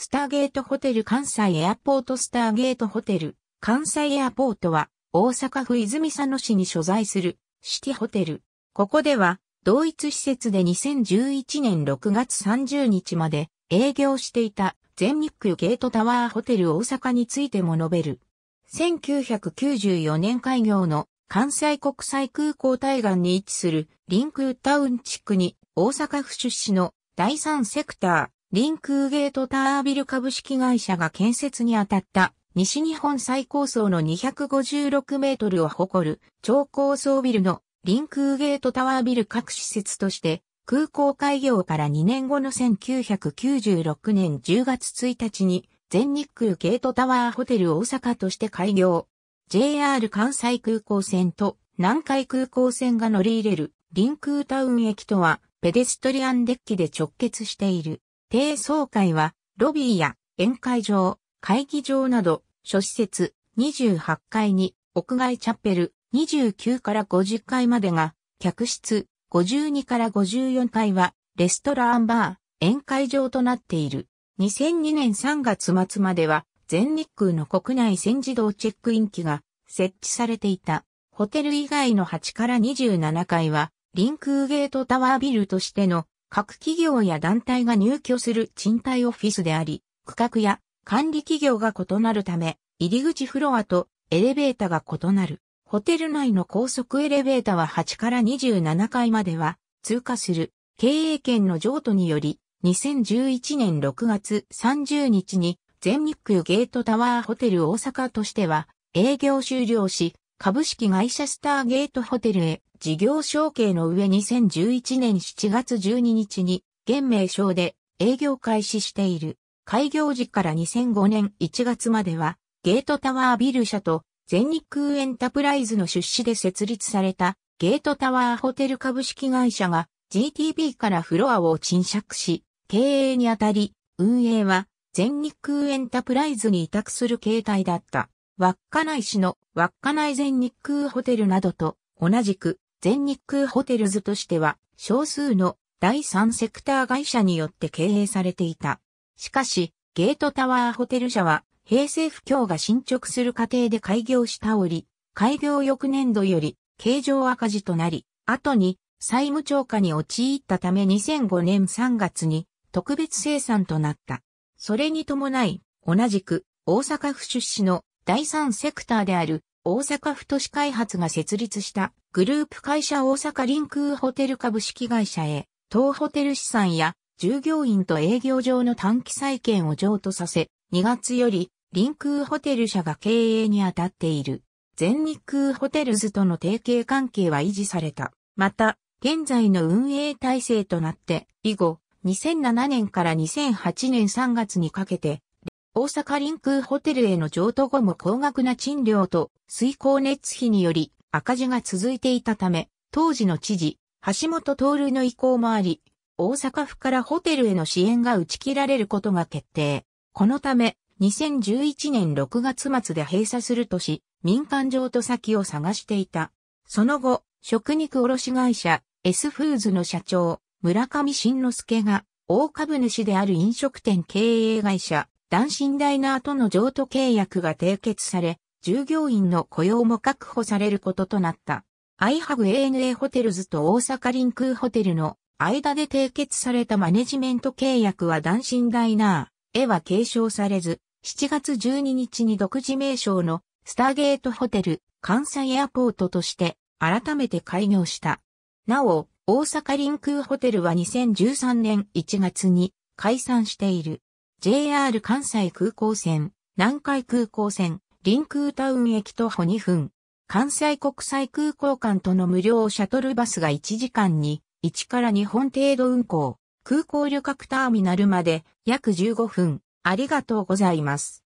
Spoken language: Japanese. スターゲートホテル関西エアポートスターゲートホテル関西エアポートは大阪府泉佐野市に所在するシティホテル。ここでは同一施設で2011年6月30日まで営業していた全日空ゲートタワーホテル大阪についても述べる。1994年開業の関西国際空港対岸に位置する臨空タウン地区に大阪府出資の第3セクター。臨空ゲートタービル株式会社が建設にあたった西日本最高層の256メートルを誇る超高層ビルの臨空ゲートタワービル各施設として空港開業から2年後の1996年10月1日に全日空ゲートタワーホテル大阪として開業。JR 関西空港線と南海空港線が乗り入れる臨空タウン駅とはペデストリアンデッキで直結している。低層階は、ロビーや宴会場、会議場など、諸施設、28階に、屋外チャペル、29から50階までが、客室、52から54階は、レストランバー、宴会場となっている。2002年3月末までは、全日空の国内線自動チェックイン機が設置されていた。ホテル以外の8から27階は、臨空ゲートタワービルとしての、各企業や団体が入居する賃貸オフィスであり、区画や管理企業が異なるため、入り口フロアとエレベーターが異なる。ホテル内の高速エレベーターは8から27階までは通過する。経営権の譲渡により、2011年6月30日に全日空ゲートタワーホテル大阪としては営業終了し、株式会社スターゲートホテルへ事業承継の上2011年7月12日に現名称で営業開始している。開業時から2005年1月まではゲートタワービル社と全日空エンタプライズの出資で設立されたゲートタワーホテル株式会社が GTB からフロアを賃借し経営にあたり運営は全日空エンタプライズに委託する形態だった。稚内市の稚内全日空ホテルなどと同じく全日空ホテルズとしては少数の第3セクター会社によって経営されていた。しかし、ゲートタワーホテル社は平成不況が進捗する過程で開業した折、開業翌年度より経常赤字となり、後に債務超過に陥ったため2005年3月に特別清算となった。それに伴い、同じく大阪府出資の第3セクターである大阪府都市開発が設立したグループ会社大阪臨空ホテル株式会社へ当ホテル資産や従業員と営業上の短期債権を譲渡させ2月より臨空ホテル社が経営に当たっている。全日空ホテルズとの提携関係は維持された。また現在の運営体制となって以後2007年から2008年3月にかけて大阪臨空ホテルへの譲渡後も高額な賃料と水光熱費により赤字が続いていたため、当時の知事、橋本徹の意向もあり、大阪府からホテルへの支援が打ち切られることが決定。このため、2011年6月末で閉鎖するとし、民間譲渡先を探していた。その後、食肉卸会社、Sフーズの社長、村上伸之助が、大株主である飲食店経営会社、男信ダイナーとの譲渡契約が締結され、従業員の雇用も確保されることとなった。IHAVEANA ホテルズと大阪臨空ホテルの間で締結されたマネジメント契約は男信ダイナーへは継承されず、7月12日に独自名称のスターゲートホテル関西エアポートとして改めて開業した。なお、大阪臨空ホテルは2013年1月に解散している。JR 関西空港線、南海空港線、臨空タウン駅徒歩2分、関西国際空港間との無料シャトルバスが1時間に1から2本程度運行、空港旅客ターミナルまで約15分。ありがとうございます。